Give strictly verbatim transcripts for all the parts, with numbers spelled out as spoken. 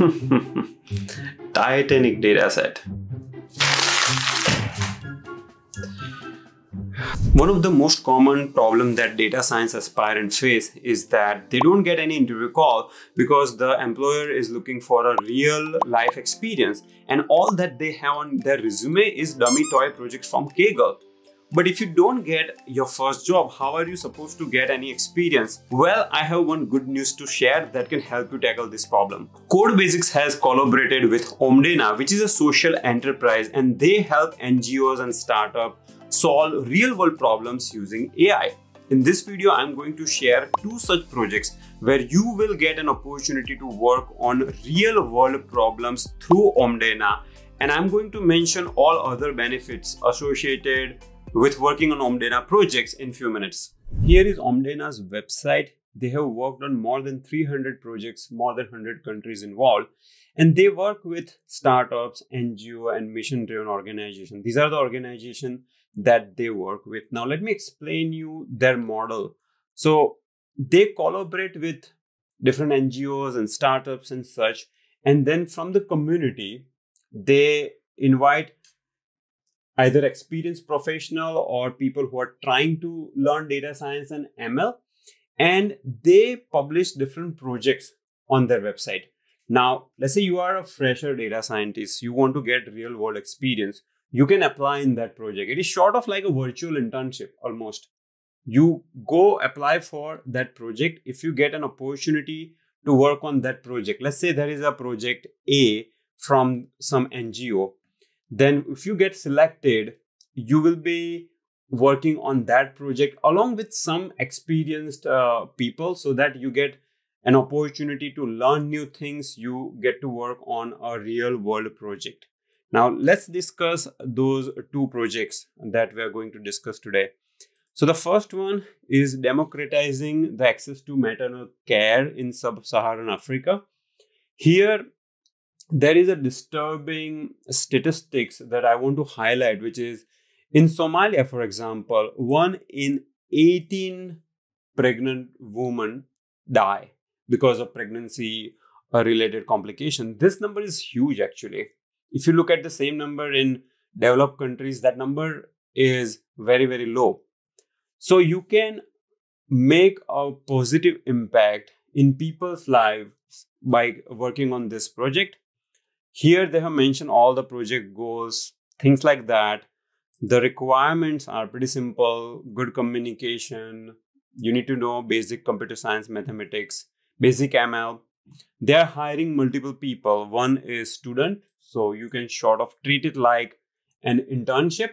Titanic dataset. One of the most common problems that data science aspirants face is that they don't get any interview call because the employer is looking for a real life experience and all that they have on their resume is dummy toy projects from Kaggle. But if you don't get your first job, how are you supposed to get any experience? Well, I have one good news to share that can help you tackle this problem. CodeBasics has collaborated with Omdena, which is a social enterprise, and they help N G Os and startups solve real-world problems using A I. In this video, I'm going to share two such projects where you will get an opportunity to work on real-world problems through Omdena, and I'm going to mention all other benefits associated with working on Omdena projects in few minutes. Here is Omdena's website. They have worked on more than three hundred projects, more than one hundred countries involved, and they work with startups, N G O, and mission-driven organizations. These are the organizations that they work with. Now, let me explain you their model. So they collaborate with different N G Os and startups and such, and then from the community, they invite either experienced professional or people who are trying to learn data science and M L, and they publish different projects on their website. Now, let's say you are a fresher data scientist, you want to get real world experience, you can apply in that project. It is sort of like a virtual internship almost. You go apply for that project. If you get an opportunity to work on that project, let's say there is a project A from some N G O, then if you get selected, you will be working on that project along with some experienced uh, people so that you get an opportunity to learn new things. You get to work on a real world project. Now let's discuss those two projects that we are going to discuss today. So the first one is democratizing the access to maternal care in sub-Saharan Africa. Here, there is a disturbing statistics that I want to highlight, which is in Somalia, for example, one in eighteen pregnant women die because of pregnancy related complications. This number is huge, actually. If you look at the same number in developed countries, that number is very, very low. So you can make a positive impact in people's lives by working on this project. Here they have mentioned all the project goals, things like that. The requirements are pretty simple: good communication, you need to know basic computer science, mathematics, basic M L. They are hiring multiple people. One is student, so you can sort of treat it like an internship.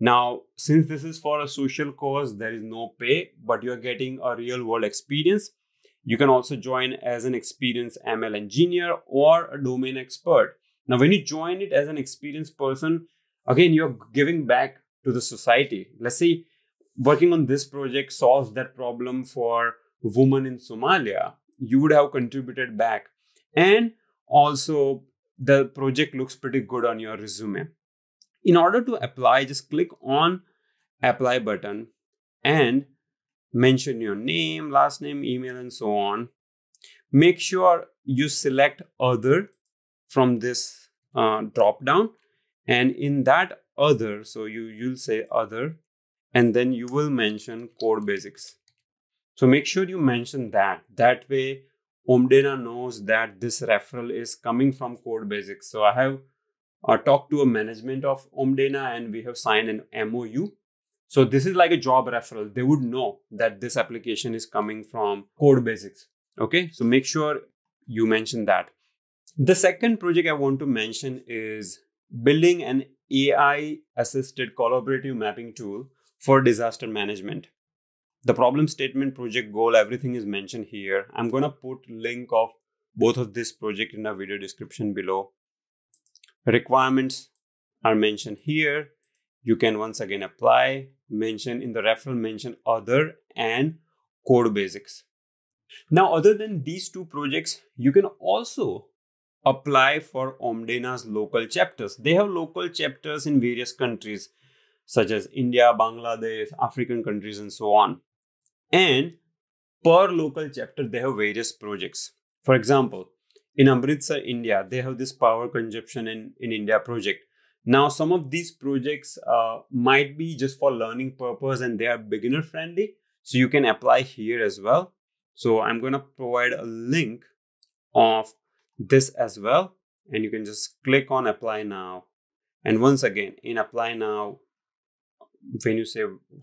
Now, since this is for a social cause, there is no pay, but you're getting a real world experience. You can also join as an experienced M L engineer or a domain expert. Now, when you join it as an experienced person, again, you're giving back to the society. Let's say working on this project solves that problem for women in Somalia. You would have contributed back. And also, the project looks pretty good on your resume. In order to apply, just click on apply button and mention your name, last name, email, and so on. Make sure you select other from this uh, drop down, and in that other, so you you'll say other, and then you will mention CodeBasics. So make sure you mention that. That way, Omdena knows that this referral is coming from CodeBasics. So I have uh, talked to a management of Omdena, and we have signed an M O U. So this is like a job referral. They would know that this application is coming from CodeBasics. Okay, so make sure you mention that. The second project I want to mention is building an A I-assisted collaborative mapping tool for disaster management. The problem statement, project goal, everything is mentioned here. I'm going to put link of both of this project in the video description below. Requirements are mentioned here. You can once again apply, mention in the referral, mention other and CodeBasics. Now, other than these two projects, you can also apply for Omdena's local chapters. They have local chapters in various countries, such as India, Bangladesh, African countries, and so on. And per local chapter, they have various projects. For example, in Amritsar, India, they have this power consumption in, in India project. Now, some of these projects uh, might be just for learning purpose and they are beginner friendly. So you can apply here as well. So I'm going to provide a link of this as well. And you can just click on apply now. And once again, in apply now, when you say,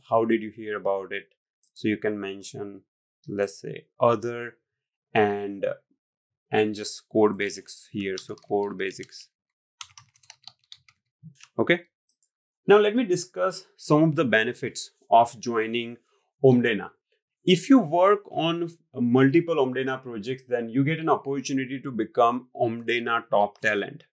how did you hear about it? So you can mention, let's say other and and just code basics here. So code basics. Okay. Now let me discuss some of the benefits of joining Omdena. If you work on multiple Omdena projects, then you get an opportunity to become Omdena top talent.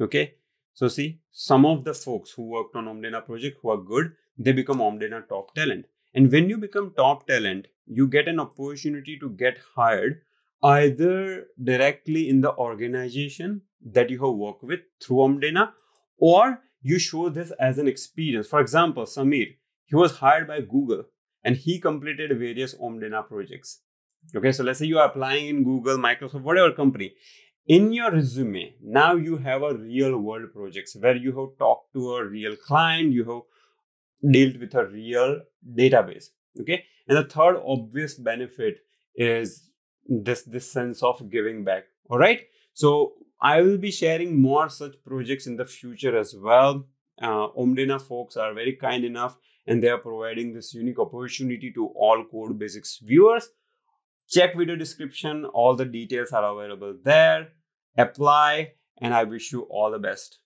Okay. So see, some of the folks who worked on Omdena project who are good, they become Omdena top talent. And when you become top talent, you get an opportunity to get hired either directly in the organization that you have worked with through Omdena, or you show this as an experience. For example, Sameer, he was hired by Google and he completed various Omdena projects. Okay, so let's say you are applying in Google, Microsoft, whatever company. In your resume, now you have a real world projects where you have talked to a real client, you have dealt with a real database. Okay, and the third obvious benefit is this, this sense of giving back. All right, so I will be sharing more such projects in the future as well. Uh, Omdena folks are very kind enough and they are providing this unique opportunity to all Code Basics viewers. Check video description, all the details are available there. Apply, and I wish you all the best.